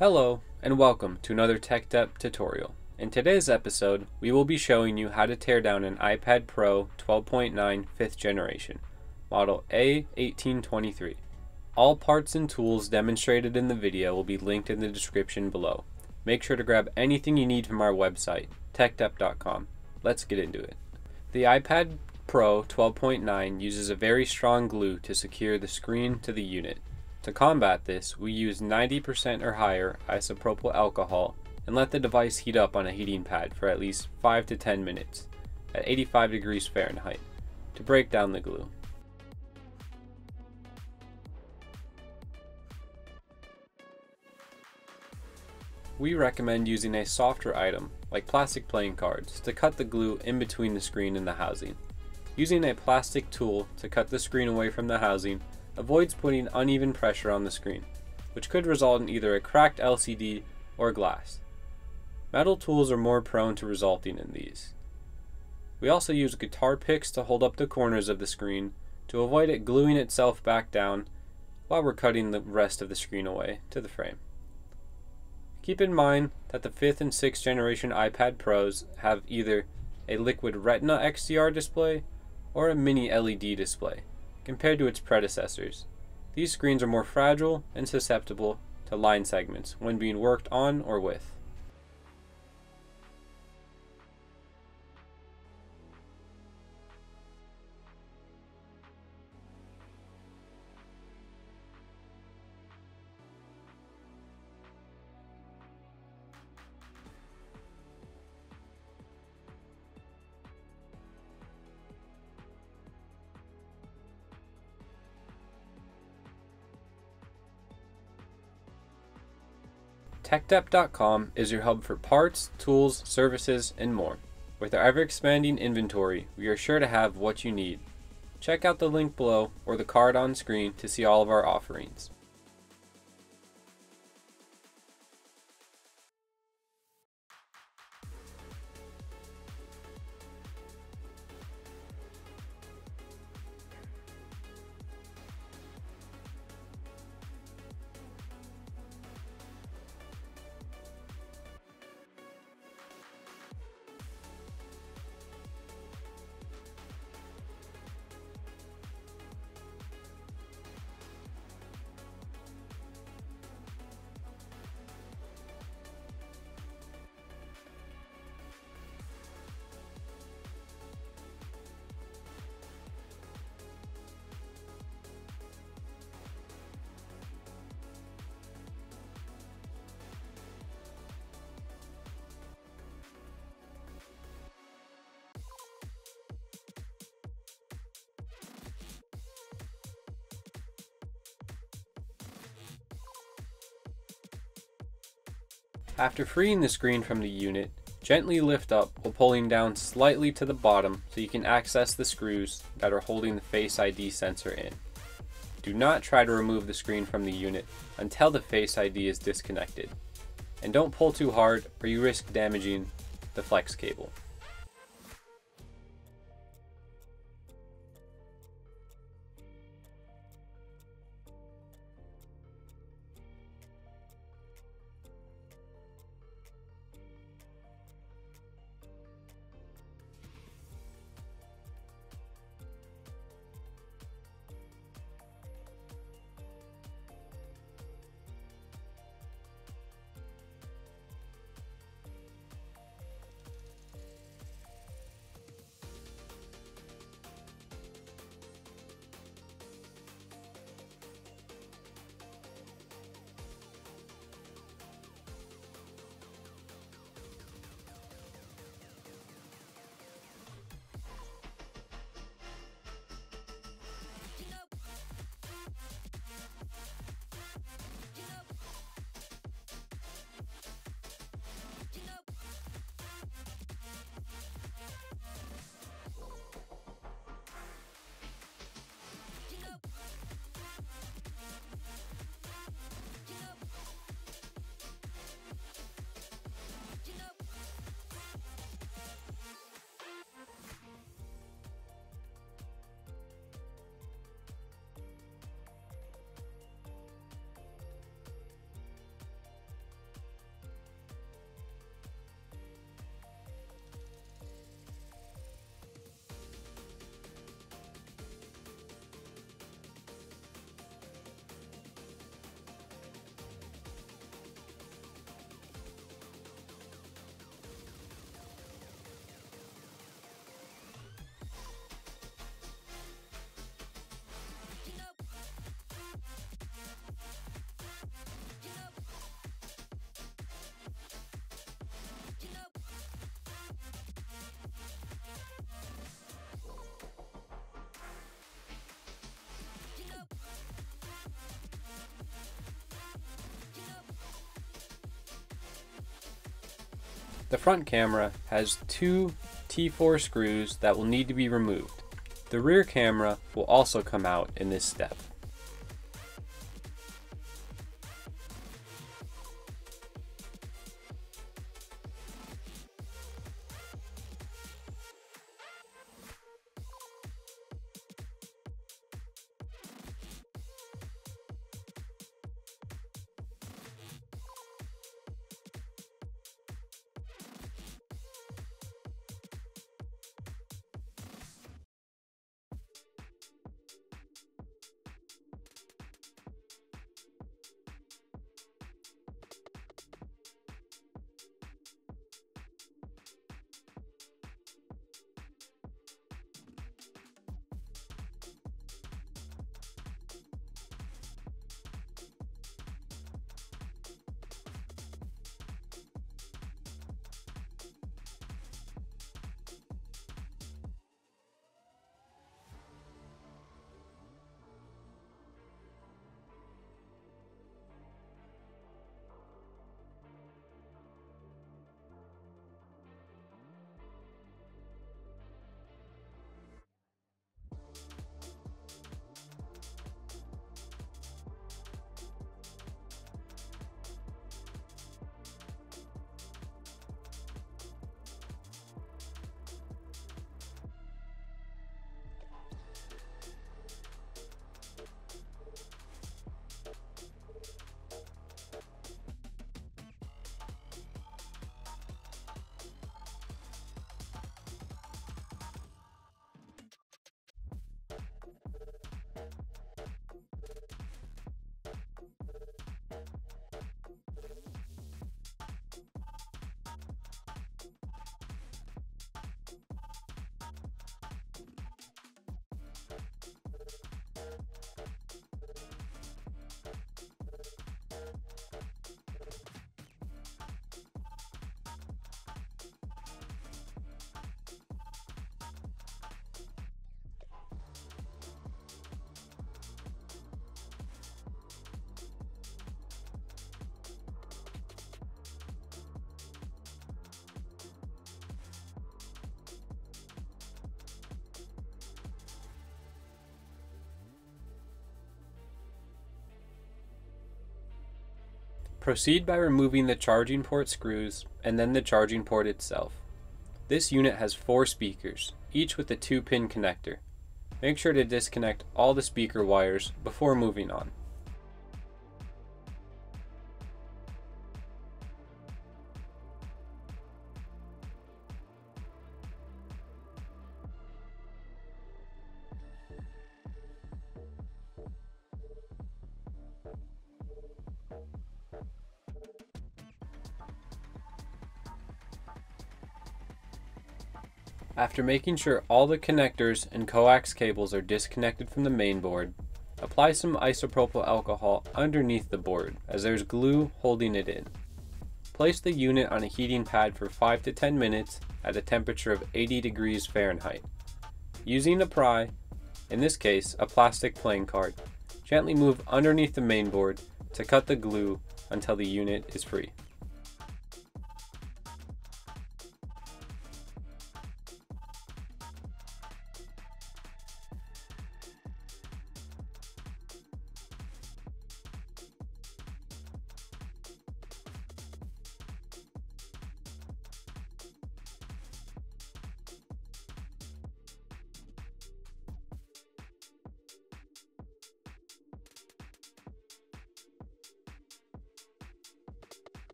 Hello and welcome to another TekDep tutorial. In today's episode, we will be showing you how to tear down an iPad Pro 12.9 5th generation, model A2378. All parts and tools demonstrated in the video will be linked in the description below. Make sure to grab anything you need from our website, tekdep.com. Let's get into it. The iPad Pro 12.9 uses a very strong glue to secure the screen to the unit. To combat this, we use 90% or higher isopropyl alcohol and let the device heat up on a heating pad for at least 5 to 10 minutes at 85 degrees Fahrenheit to break down the glue. We recommend using a softer item like plastic playing cards to cut the glue in between the screen and the housing. Using a plastic tool to cut the screen away from the housing avoids putting uneven pressure on the screen, which could result in either a cracked LCD or glass. Metal tools are more prone to resulting in these. We also use guitar picks to hold up the corners of the screen to avoid it gluing itself back down while we're cutting the rest of the screen away to the frame. Keep in mind that the 5th and 6th generation iPad Pros have either a Liquid Retina XDR display or a Mini LED display. Compared to its predecessors, these screens are more fragile and susceptible to line segments when being worked on or with. TekDep.com is your hub for parts, tools, services, and more. With our ever-expanding inventory, we are sure to have what you need. Check out the link below or the card on screen to see all of our offerings. After freeing the screen from the unit, gently lift up while pulling down slightly to the bottom so you can access the screws that are holding the Face ID sensor in. Do not try to remove the screen from the unit until the Face ID is disconnected. And don't pull too hard or you risk damaging the flex cable. The front camera has two T4 screws that will need to be removed. The rear camera will also come out in this step. Proceed by removing the charging port screws and then the charging port itself. This unit has 4 speakers, each with a 2-pin connector. Make sure to disconnect all the speaker wires before moving on. After making sure all the connectors and coax cables are disconnected from the main board, apply some isopropyl alcohol underneath the board as there's glue holding it in. Place the unit on a heating pad for 5 to 10 minutes at a temperature of 80 degrees Fahrenheit. Using a pry, in this case a plastic playing card, gently move underneath the main board to cut the glue until the unit is free.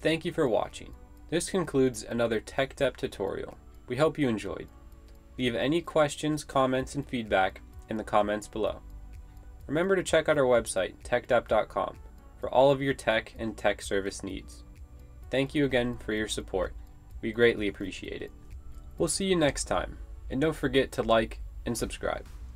Thank you for watching. This concludes another TekDep tutorial. We hope you enjoyed. Leave any questions, comments, and feedback in the comments below. Remember to check out our website, tekdep.com, for all of your tech and tech service needs. Thank you again for your support. We greatly appreciate it. We'll see you next time, and don't forget to like and subscribe.